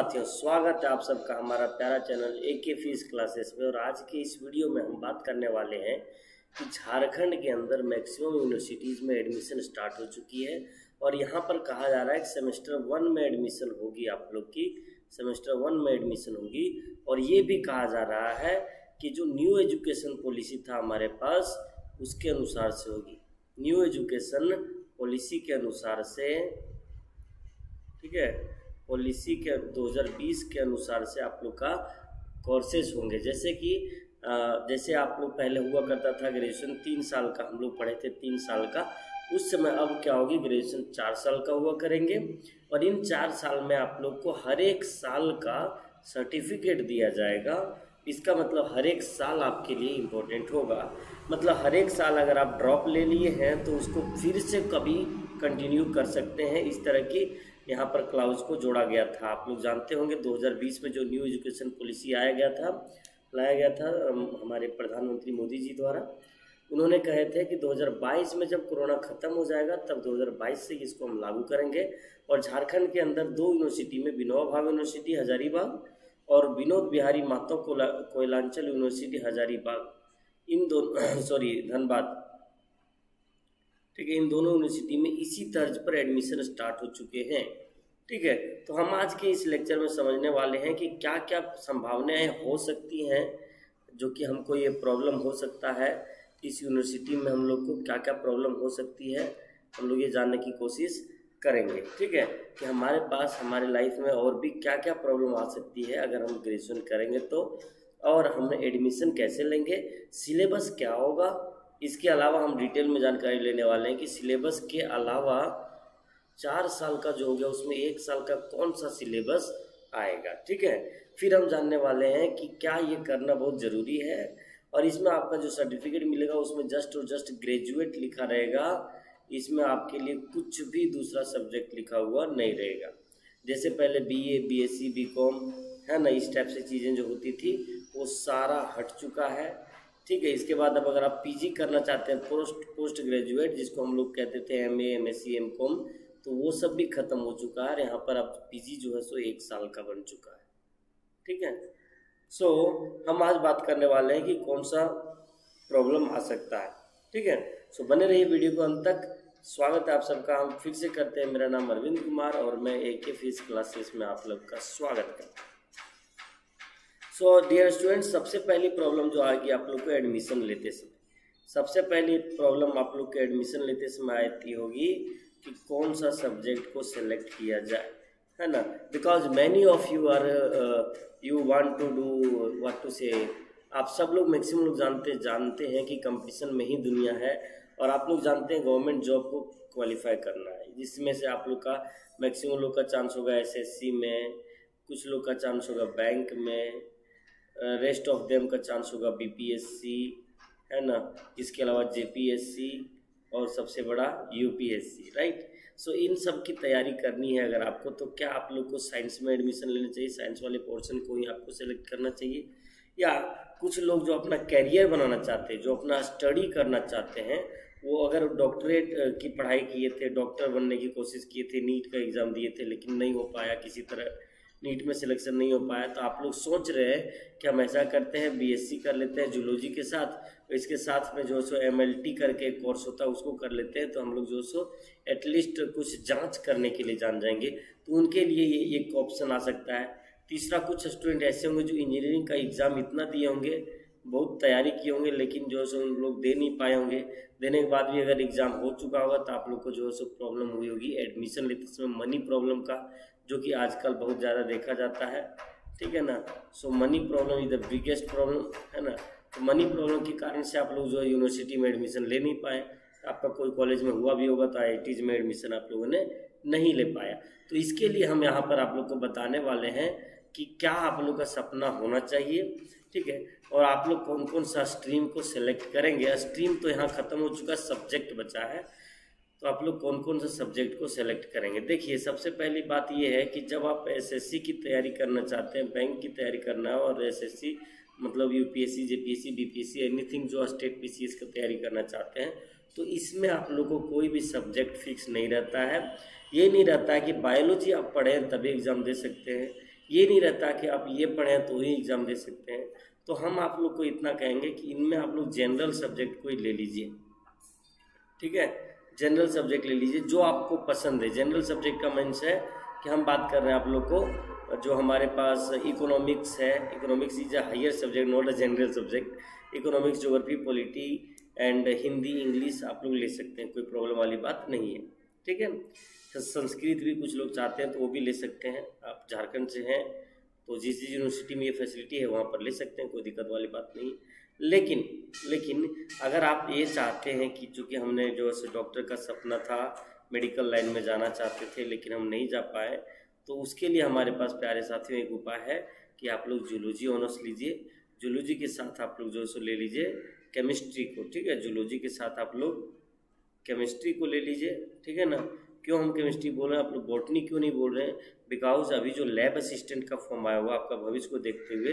साथियों स्वागत है आप सबका हमारा प्यारा चैनल ए के फिजिक्स क्लासेस में। और आज के इस वीडियो में हम बात करने वाले हैं कि झारखंड के अंदर मैक्सिमम यूनिवर्सिटीज़ में एडमिशन स्टार्ट हो चुकी है और यहाँ पर कहा जा रहा है कि सेमेस्टर 1 में एडमिशन होगी, आप लोग की सेमेस्टर 1 में एडमिशन होगी। और ये भी कहा जा रहा है कि जो न्यू एजुकेशन पॉलिसी था हमारे पास उसके अनुसार से होगी, न्यू एजुकेशन पॉलिसी के अनुसार से, ठीक है, पॉलिसी के 2020 के अनुसार से आप लोग का कोर्सेज होंगे। जैसे कि जैसे आप लोग पहले हुआ करता था ग्रेजुएशन 3 साल का, हम लोग पढ़े थे 3 साल का, उस समय अब क्या होगी ग्रेजुएशन 4 साल का हुआ करेंगे। और इन 4 साल में आप लोग को हर एक साल का सर्टिफिकेट दिया जाएगा। इसका मतलब हर एक साल आपके लिए इम्पोर्टेंट होगा, मतलब हर एक साल अगर आप ड्रॉप ले लिए हैं तो उसको फिर से कभी कंटिन्यू कर सकते हैं। इस तरह की यहाँ पर क्लाउज को जोड़ा गया था। आप लोग जानते होंगे 2020 में जो न्यू एजुकेशन पॉलिसी लाया गया था हमारे प्रधानमंत्री मोदी जी द्वारा, उन्होंने कहे थे कि 2022 में जब कोरोना ख़त्म हो जाएगा तब 2022 से इसको हम लागू करेंगे। और झारखंड के अंदर 2 यूनिवर्सिटी में विनोबा भावे यूनिवर्सिटी हजारीबाग और विनोद बिहारी मातो कोयलांचल यूनिवर्सिटी हजारीबाग, इन दोनों धनबाद, ठीक है, इन दोनों यूनिवर्सिटी में इसी तर्ज पर एडमिशन स्टार्ट हो चुके हैं। ठीक है, तो हम आज के इस लेक्चर में समझने वाले हैं कि क्या क्या संभावनाएं हो सकती हैं, जो कि हमको ये प्रॉब्लम हो सकता है इस यूनिवर्सिटी में, हम लोग को क्या क्या प्रॉब्लम हो सकती है, हम लोग ये जानने की कोशिश करेंगे। ठीक है, कि हमारे पास हमारे लाइफ में और भी क्या क्या प्रॉब्लम आ सकती है अगर हम ग्रेजुएशन करेंगे तो, और हमें एडमिशन कैसे लेंगे, सिलेबस क्या होगा। इसके अलावा हम डिटेल में जानकारी लेने वाले हैं कि सिलेबस के अलावा 4 साल का जो हो गया उसमें 1 साल का कौन सा सिलेबस आएगा। ठीक है, फिर हम जानने वाले हैं कि क्या ये करना बहुत ज़रूरी है, और इसमें आपका जो सर्टिफिकेट मिलेगा उसमें जस्ट और जस्ट ग्रेजुएट लिखा रहेगा, इसमें आपके लिए कुछ भी दूसरा सब्जेक्ट लिखा हुआ नहीं रहेगा। जैसे पहले बीए, बीएससी, बीकॉम, है ना, इस टाइप से चीज़ें जो होती थी वो सारा हट चुका है। ठीक है, इसके बाद अब अगर आप पीजी करना चाहते हैं, पोस्ट ग्रेजुएट, जिसको हम लोग कहते थे एमए, एमएससी, एमकॉम, तो वो सब भी खत्म हो चुका है। यहाँ पर अब पीजी जो है सो 1 साल का बन चुका है। ठीक है, सो हम आज बात करने वाले हैं कि कौन सा प्रॉब्लम आ सकता है। ठीक है, सो बने रहिए वीडियो को अंत तक। स्वागत है आप सबका, हम फिर से करते हैं। मेरा नाम अरविंद कुमार और मैं ए के फिजिक्स क्लासेस में आप लोग का स्वागत करता हूँ। सो डियर स्टूडेंट्स, सबसे पहली प्रॉब्लम जो आएगी आप लोग को एडमिशन लेते समय, सबसे पहली प्रॉब्लम आप लोग को एडमिशन लेते समय आती होगी कि कौन सा सब्जेक्ट को सेलेक्ट किया जाए, है ना। Because many of you are you want to do what to say, आप सब लोग मैक्सिमम लोग जानते हैं कि कंपटीशन में ही दुनिया है, और आप लोग जानते हैं गवर्नमेंट जॉब को क्वालिफाई करना है, जिसमें से आप लोग का मैक्सिमम लोग का चांस होगा SSC में, कुछ लोग का चांस होगा बैंक में, रेस्ट ऑफ देम का चांस होगा BPSC, है ना, इसके अलावा JPSC और सबसे बड़ा UPSC, राइट। सो इन सब की तैयारी करनी है अगर आपको, तो क्या आप लोग को साइंस में एडमिशन लेना चाहिए, साइंस वाले पोर्शन को ही आपको सेलेक्ट करना चाहिए, या कुछ लोग जो अपना कैरियर बनाना चाहते हैं, जो अपना स्टडी करना चाहते हैं, वो अगर डॉक्टरेट की पढ़ाई किए थे, डॉक्टर बनने की कोशिश किए थे, नीट का एग्ज़ाम दिए थे लेकिन नहीं हो पाया, किसी तरह नीट में सिलेक्शन नहीं हो पाया, तो आप लोग सोच रहे हैं कि हम ऐसा करते हैं BSc कर लेते हैं जूलॉजी के साथ, इसके साथ में जो सो MLT करके एक कोर्स होता है उसको कर लेते हैं, तो हम लोग जो सो एटलीस्ट कुछ जांच करने के लिए जान जाएंगे, तो उनके लिए ये एक ऑप्शन आ सकता है। तीसरा, कुछ स्टूडेंट ऐसे होंगे जो इंजीनियरिंग का एग्ज़ाम इतना दिए होंगे, बहुत तैयारी किए होंगे, लेकिन जो सो उन लोग दे नहीं पाए होंगे, देने के बाद भी अगर एग्ज़ाम हो चुका होगा तो आप लोग को जो सो प्रॉब्लम हुई होगी एडमिशन लेते समय, मनी प्रॉब्लम का, जो कि आजकल बहुत ज़्यादा देखा जाता है। ठीक है ना, so money problem is the biggest problem, है ना। तो मनी प्रॉब्लम के कारण से आप लोग जो है यूनिवर्सिटी में एडमिशन ले नहीं पाए, आपका कोई कॉलेज में हुआ भी होगा तो IITs में एडमिशन आप लोगों ने नहीं ले पाया। तो इसके लिए हम यहाँ पर आप लोग को बताने वाले हैं कि क्या आप लोग का सपना होना चाहिए, ठीक है, और आप लोग कौन कौन सा स्ट्रीम को सेलेक्ट करेंगे। स्ट्रीम तो यहाँ ख़त्म हो चुका, सब्जेक्ट बचा है, तो आप लोग कौन कौन सा सब्जेक्ट को सेलेक्ट करेंगे। देखिए, सबसे पहली बात यह है कि जब आप SSC की तैयारी करना चाहते हैं, बैंक की तैयारी करना है, और SSC मतलब UPSC, JPSC, BPSC, एनीथिंग जो स्टेट PCS की तैयारी करना चाहते हैं, तो इसमें आप लोगों को कोई भी सब्जेक्ट फिक्स नहीं रहता है। ये नहीं रहता है कि बायोलॉजी आप पढ़ें तभी एग्ज़ाम दे सकते हैं, ये नहीं रहता कि आप ये पढ़ें तो ही एग्ज़ाम दे सकते हैं। तो हम आप लोग को इतना कहेंगे कि इनमें आप लोग जनरल सब्जेक्ट कोई ले लीजिए, ठीक है, जनरल सब्जेक्ट ले लीजिए जो आपको पसंद है। जनरल सब्जेक्ट का मीन्स है कि हम बात कर रहे हैं आप लोग को, जो हमारे पास इकोनॉमिक्स है, economics is a higher subject not a general subject. Economics, geography, polity and Hindi, English आप लोग ले सकते हैं, कोई प्रॉब्लम वाली बात नहीं है, ठीक है। संस्कृत भी कुछ लोग चाहते हैं तो वो भी ले सकते हैं। आप झारखंड से हैं तो जिस यूनिवर्सिटी में ये फैसिलिटी है वहाँ पर ले सकते हैं, कोई दिक्कत वाली बात नहीं। लेकिन अगर आप ये चाहते हैं कि चूँकि हमने जो है डॉक्टर का सपना था, मेडिकल लाइन में जाना चाहते थे लेकिन हम नहीं जा पाए, तो उसके लिए हमारे पास प्यारे साथियों एक उपाय है कि आप लोग जूलॉजी ऑनर्स लीजिए। जूलॉजी के साथ आप लोग जो है सो ले लीजिए केमिस्ट्री को, ठीक है। जूलॉजी के साथ आप लोग केमिस्ट्री को ले लीजिए, ठीक है ना। क्यों हम केमिस्ट्री बोल रहे हैं, आप लोग बॉटनी क्यों नहीं बोल रहे हैं? बिकॉज अभी जो लैब असिस्टेंट का फॉर्म आया हुआ, आपका भविष्य को देखते हुए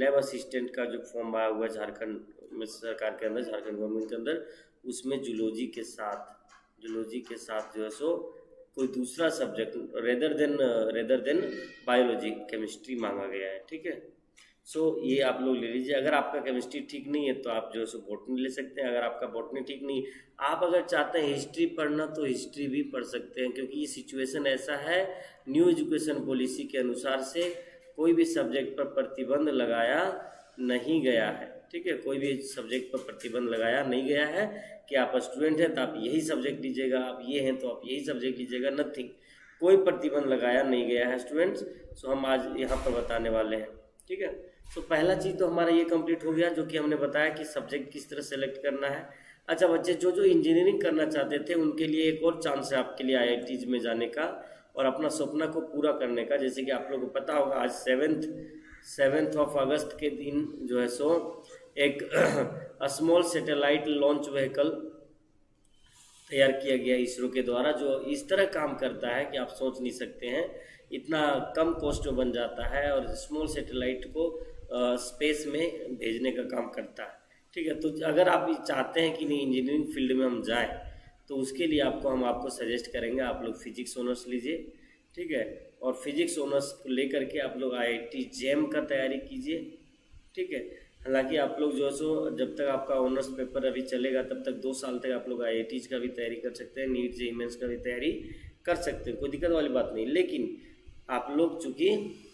लैब असिस्टेंट का जो फॉर्म आया हुआ है झारखंड में, सरकार के अंदर, झारखंड गवर्नमेंट के अंदर, उसमें जूलॉजी के साथ जो है सो कोई दूसरा subject rather than biology chemistry मांगा गया है, ठीक है। सो ये आप लोग ले लीजिए। अगर आपका केमिस्ट्री ठीक नहीं है तो आप जो है सो बॉटनी ले सकते हैं। अगर आपका बॉटनी ठीक नहीं, आप अगर चाहते हैं हिस्ट्री पढ़ना तो हिस्ट्री भी पढ़ सकते हैं, क्योंकि ये सिचुएशन ऐसा है, न्यू एजुकेशन पॉलिसी के अनुसार से कोई भी सब्जेक्ट पर प्रतिबंध लगाया नहीं गया है, ठीक है। कोई भी सब्जेक्ट पर प्रतिबंध लगाया नहीं गया है कि आप स्टूडेंट हैं तो आप यही सब्जेक्ट लीजिएगा, आप ये हैं तो आप यही सब्जेक्ट लीजिएगा, नथिंग, कोई प्रतिबंध लगाया नहीं गया है स्टूडेंट्स। सो हम आज यहाँ पर बताने वाले हैं, ठीक है। सो पहला चीज़ तो हमारा ये कंप्लीट हो गया जो कि हमने बताया कि सब्जेक्ट किस तरह सेलेक्ट करना है। अच्छा बच्चे, जो जो इंजीनियरिंग करना चाहते थे उनके लिए एक और चांस है आपके लिए IITs में जाने का और अपना सपना को पूरा करने का। जैसे कि आप लोगों को पता होगा आज 7th ऑफ अगस्त के दिन जो है सो एक स्मॉल सैटेलाइट लॉन्च व्हीकल तैयार किया गया ISRO के द्वारा, जो इस तरह काम करता है कि आप सोच नहीं सकते हैं, इतना कम कॉस्ट में बन जाता है और स्मॉल सैटेलाइट को स्पेस में भेजने का काम करता है, ठीक है। तो अगर आप चाहते हैं कि नहीं इंजीनियरिंग फील्ड में हम जाएं तो उसके लिए आपको हम आपको सजेस्ट करेंगे आप लोग फिजिक्स ऑनर्स लीजिए, ठीक है। और फिजिक्स ऑनर्स को लेकर के आप लोग IIT JEE का तैयारी कीजिए, ठीक है। हालांकि आप लोग जो है सो जब तक आपका ऑनर्स पेपर अभी चलेगा तब तक 2 साल तक आप लोग IITs का भी तैयारी कर सकते हैं, नीट JEE मेंस का भी तैयारी कर सकते हैं, कोई दिक्कत वाली बात नहीं। लेकिन आप लोग चूँकि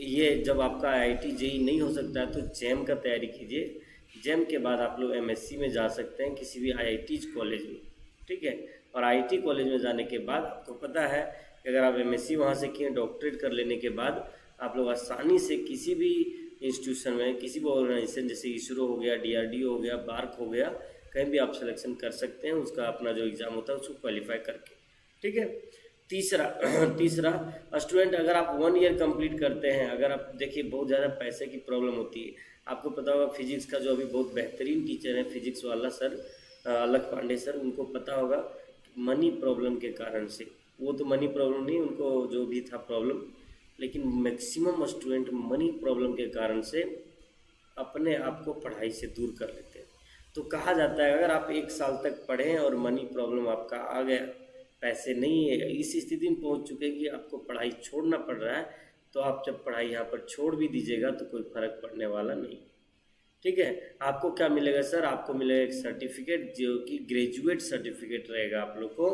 ये जब आपका IIT JEE नहीं हो सकता है तो JEM का तैयारी कीजिए। JEM के बाद आप लोग MSc में जा सकते हैं किसी भी IIT कॉलेज में, ठीक है। और IIT कॉलेज में जाने के बाद आपको पता है कि अगर आप MSc वहाँ से किए, डॉक्टरेट कर लेने के बाद आप लोग आसानी से किसी भी इंस्टीट्यूशन में, किसी भी ऑर्गेनाइजेशन जैसे ISRO हो गया, DRDO हो गया, BARC हो गया, कहीं भी आप सिलेक्शन कर सकते हैं, उसका अपना जो एग्ज़ाम होता है उसको क्वालिफाई करके, ठीक है। तीसरा स्टूडेंट, अगर आप 1 ईयर कंप्लीट करते हैं, अगर आप देखिए बहुत ज़्यादा पैसे की प्रॉब्लम होती है। आपको पता होगा फिजिक्स का जो अभी बहुत बेहतरीन टीचर है फिजिक्स वाला सर अलख पांडे सर, उनको पता होगा मनी प्रॉब्लम के कारण से, वो तो मनी प्रॉब्लम नहीं, उनको जो भी था प्रॉब्लम, लेकिन मैक्सिमम स्टूडेंट मनी प्रॉब्लम के कारण से अपने आप को पढ़ाई से दूर कर लेते हैं। तो कहा जाता है अगर आप 1 साल तक पढ़ें और मनी प्रॉब्लम आपका आ गया, पैसे नहीं है, इस स्थिति में पहुंच चुके हैं कि आपको पढ़ाई छोड़ना पड़ रहा है, तो आप जब पढ़ाई यहाँ पर छोड़ भी दीजिएगा तो कोई फर्क पड़ने वाला नहीं, ठीक है। आपको क्या मिलेगा सर? आपको मिलेगा एक सर्टिफिकेट जो कि ग्रेजुएट सर्टिफिकेट रहेगा, आप लोग को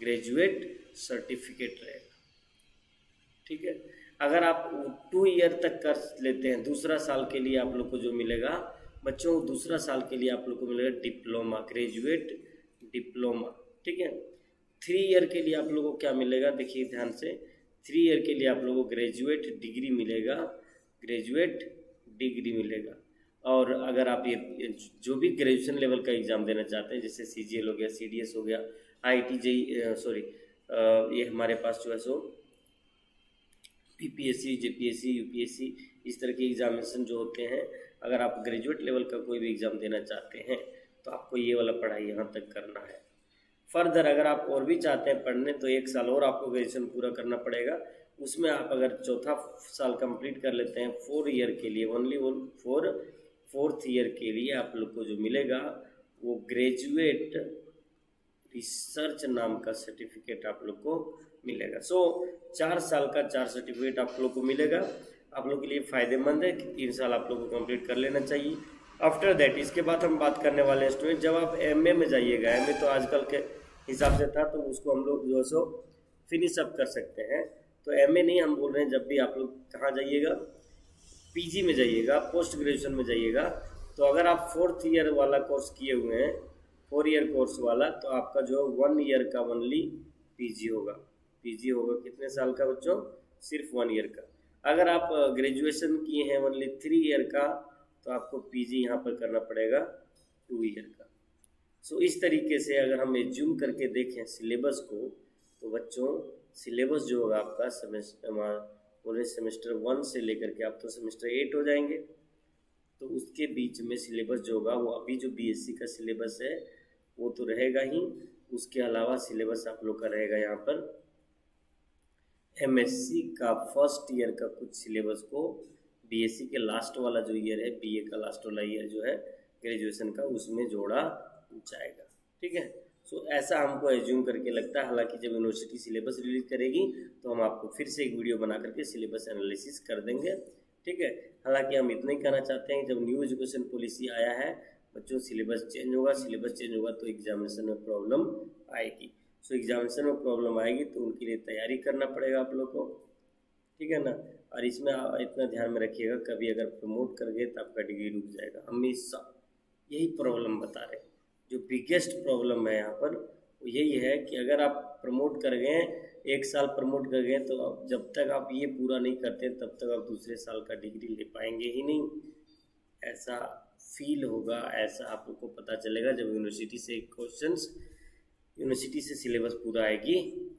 ग्रेजुएट सर्टिफिकेट रहेगा, ठीक है। अगर आप 2 ईयर तक कर लेते हैं, दूसरा साल के लिए आप लोग को जो मिलेगा बच्चों, दूसरा साल के लिए आप लोग को मिलेगा डिप्लोमा, ग्रेजुएट डिप्लोमा, ठीक है। 3 ईयर के लिए आप लोगों को क्या मिलेगा? देखिए ध्यान से, 3 ईयर के लिए आप लोगों को ग्रेजुएट डिग्री मिलेगा, ग्रेजुएट डिग्री मिलेगा। और अगर आप ये जो भी ग्रेजुएशन लेवल का एग्ज़ाम देना चाहते हैं जैसे CGL हो गया, CDS हो गया, IIT JEE, ये हमारे पास जो है सो BPSC, JPSC, UPSC, इस तरह के एग्जामिनेशन जो होते हैं, अगर आप ग्रेजुएट लेवल का कोई भी एग्ज़ाम देना चाहते हैं तो आपको ये वाला पढ़ाई यहाँ तक करना है। फर्दर अगर आप और भी चाहते हैं पढ़ने तो 1 साल और आपको ग्रेजुएशन पूरा करना पड़ेगा, उसमें आप अगर चौथा साल कंप्लीट कर लेते हैं 4 ईयर के लिए, ओनली फोर्थ ईयर के लिए आप लोग को जो मिलेगा वो ग्रेजुएट रिसर्च नाम का सर्टिफिकेट आप लोग को मिलेगा। सो 4 साल का 4 सर्टिफिकेट आप लोग को मिलेगा, आप लोग के लिए फ़ायदेमंद है कि 3 साल आप लोग को कंप्लीट कर लेना चाहिए। आफ्टर दैट इसके बाद हम बात करने वाले हैं स्टूडेंट, जब आप एमए में जाइएगा, एमए तो आजकल के हिसाब से था तो उसको हम लोग जो सो फिनिश अप कर सकते हैं, तो एमए नहीं हम बोल रहे हैं, जब भी आप लोग कहाँ जाइएगा पीजी में जाइएगा, पोस्ट ग्रेजुएशन में जाइएगा, तो अगर आप 4th ईयर वाला कोर्स किए हुए हैं, 4 ईयर कोर्स वाला, तो आपका जो 1 ईयर का ओनली पीजी होगा। पीजी होगा कितने साल का बच्चों? सिर्फ 1 ईयर का। अगर आप ग्रेजुएशन किए हैं ओनली 3 ईयर का, तो आपको पीजी यहाँ पर करना पड़ेगा 2 ईयर का। सो इस तरीके से अगर हम एज्यूम करके देखें सिलेबस को, तो बच्चों सिलेबस जो होगा आपका सेमेस्टर 1 से लेकर के आप तो सेमेस्टर 8 हो जाएंगे, तो उसके बीच में सिलेबस जो होगा वो अभी जो बीएससी का सिलेबस है वो तो रहेगा ही, उसके अलावा सिलेबस आप लोग का रहेगा यहाँ पर एमएससी का 1st ईयर का कुछ सिलेबस को, बीएससी के लास्ट वाला जो ईयर है, बीए का लास्ट वाला ईयर जो है ग्रेजुएशन का, उसमें जोड़ा जाएगा। ठीक है, सो ऐसा हमको एज्यूम करके लगता है। हालांकि जब यूनिवर्सिटी सिलेबस रिलीज करेगी तो हम आपको फिर से एक वीडियो बना करके सिलेबस एनालिसिस कर देंगे। ठीक है, हालांकि हम इतना ही कहना चाहते हैं, जब न्यू एजुकेशन पॉलिसी आया है बच्चों, सिलेबस चेंज होगा, सिलेबस चेंज होगा तो एग्जामिनेशन में प्रॉब्लम आएगी। सो एग्जामिनेशन में प्रॉब्लम आएगी तो उनके लिए तैयारी करना पड़ेगा आप लोग को, ठीक है ना। और इसमें इतना ध्यान में रखिएगा, कभी अगर प्रमोट कर गए तो आपका डिग्री रुक जाएगा, हमेशा यही प्रॉब्लम बता रहे हैं। जो बिगेस्ट प्रॉब्लम है यहाँ पर वो यही है कि अगर आप प्रमोट कर गए, 1 साल प्रमोट कर गए, तो आप जब तक आप ये पूरा नहीं करते तब तक आप दूसरे साल का डिग्री ले पाएंगे ही नहीं, ऐसा फील होगा। ऐसा आप लोग को पता चलेगा जब यूनिवर्सिटी से क्वेश्चंस, यूनिवर्सिटी से सिलेबस पूरा आएगी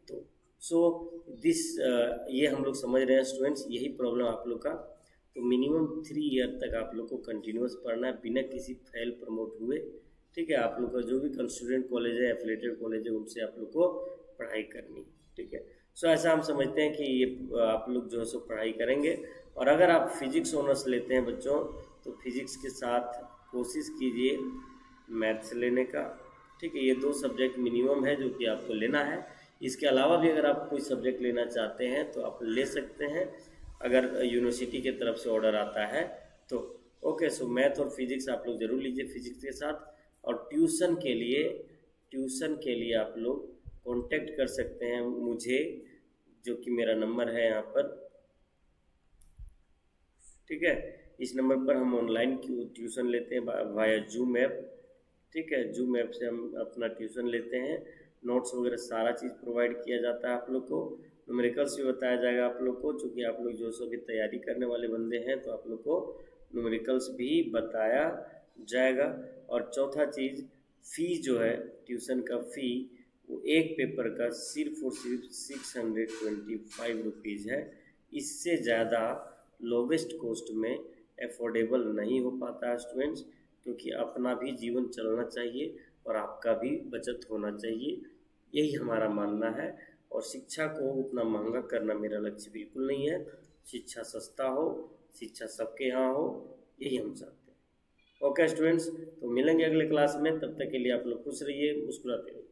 तो। सो ये हम लोग समझ रहे हैं स्टूडेंट्स, यही प्रॉब्लम आप लोग का। तो मिनिमम 3 ईयर तक आप लोग को कंटिन्यूस पढ़ना है बिना किसी फेल प्रमोट हुए। ठीक है, आप लोग का जो भी स्टूडेंट कॉलेज है, एफिलेटेड कॉलेज है, उनसे आप लोग को पढ़ाई करनी। ठीक है, सो ऐसा हम समझते हैं कि ये आप लोग जो है सो पढ़ाई करेंगे। और अगर आप फिजिक्स ऑनर्स लेते हैं बच्चों, तो फिजिक्स के साथ कोशिश कीजिए मैथ्स लेने का। ठीक है, ये 2 सब्जेक्ट मिनिमम है जो कि आपको लेना है। इसके अलावा भी अगर आप कोई सब्जेक्ट लेना चाहते हैं तो आप ले सकते हैं, अगर यूनिवर्सिटी के तरफ से ऑर्डर आता है तो। ओके, सो मैथ और फिजिक्स आप लोग ज़रूर लीजिए फिजिक्स के साथ। और ट्यूशन के लिए आप लोग कांटेक्ट कर सकते हैं मुझे, जो कि मेरा नंबर है यहाँ पर। ठीक है, इस नंबर पर हम ऑनलाइन ट्यूशन लेते हैं वाया जूम ऐप। ठीक है, जूम ऐप से हम अपना ट्यूशन लेते हैं, नोट्स वगैरह सारा चीज़ प्रोवाइड किया जाता है आप लोग को, न्यूमेरिकल्स भी बताया जाएगा आप लोग को। चूँकि आप लोग जो सो भी तैयारी करने वाले बंदे हैं तो आप लोग को न्यूमेरिकल्स भी बताया जाएगा। और चौथा चीज़, फ़ी जो है ट्यूशन का फ़ी, वो 1 पेपर का सिर्फ और सिर्फ 625 रुपीज़ है। इससे ज़्यादा लोवेस्ट कॉस्ट में अफोर्डेबल नहीं हो पाता है स्टूडेंट्स, क्योंकि अपना भी जीवन चलना चाहिए और आपका भी बचत होना चाहिए, यही हमारा मानना है। और शिक्षा को उतना महंगा करना मेरा लक्ष्य बिल्कुल नहीं है। शिक्षा सस्ता हो, शिक्षा सबके यहाँ हो, यही हम चाहते हैं। ओके स्टूडेंट्स, तो मिलेंगे अगले क्लास में, तब तक के लिए आप लोग खुश रहिए, मुस्कुराते रहिए।